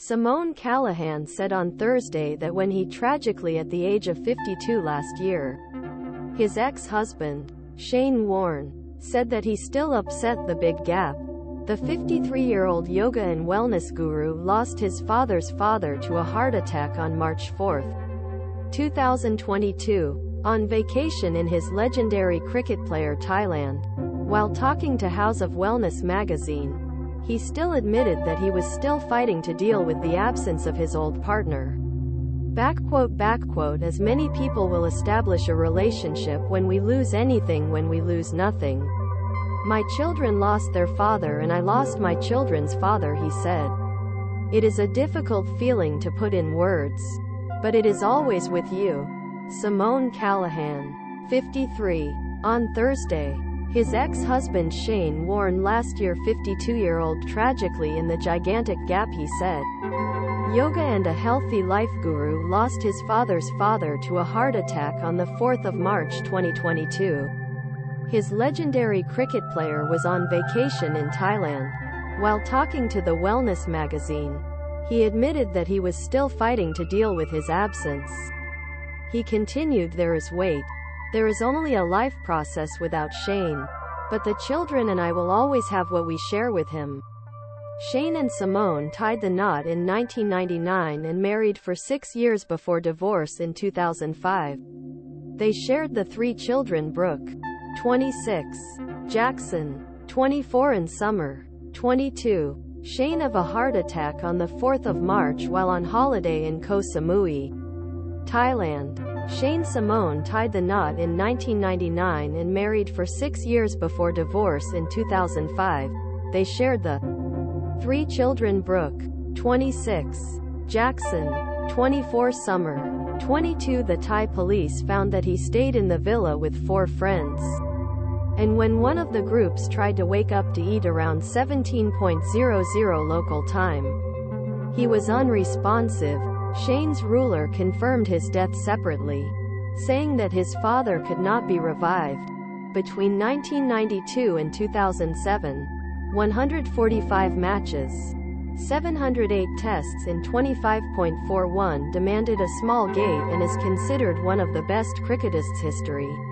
Simone Callahan said on Thursday that when he tragically at the age of 52 last year, his ex-husband, Shane Warne, said that he still upset the big gap. The 53-year-old yoga and wellness guru lost his father's father to a heart attack on March 4, 2022, on vacation in his legendary cricket player Thailand. While talking to House of Wellness magazine, he still admitted that he was still fighting to deal with the absence of his old partner. " As many people will establish a relationship when we lose anything, when we lose nothing. My children lost their father and I lost my children's father," he said. "It is a difficult feeling to put in words. But it is always with you." Simone Callahan, 53, on Thursday. His ex-husband Shane Warne, last year 52-year-old, tragically in the gigantic gap, he said. Yoga and a healthy life guru lost his father's father to a heart attack on the 4th of March 2022. His legendary cricket player was on vacation in Thailand. While talking to the Wellness magazine, he admitted that he was still fighting to deal with his absence. He continued, "There is weight. There is only a life process without Shane. But the children and I will always have what we share with him." Shane and Simone tied the knot in 1999 and married for 6 years before divorce in 2005. They shared the 3 children, Brooke, 26, Jackson, 24 and Summer, 22. Shane had a heart attack on the 4th of March while on holiday in Koh Samui, Thailand. Shane Simone tied the knot in 1999 and married for 6 years before divorce in 2005. They shared the 3 children, Brooke, 26, Jackson, 24, Summer, 22. The Thai police found that he stayed in the villa with 4 friends. And when one of the groups tried to wake up to eat around 17:00 local time, he was unresponsive. Shane's ruler confirmed his death separately, saying that his father could not be revived. Between 1992 and 2007, 145 matches, 708 tests in 25.41 demanded a small gate and is considered one of the best cricketers' history.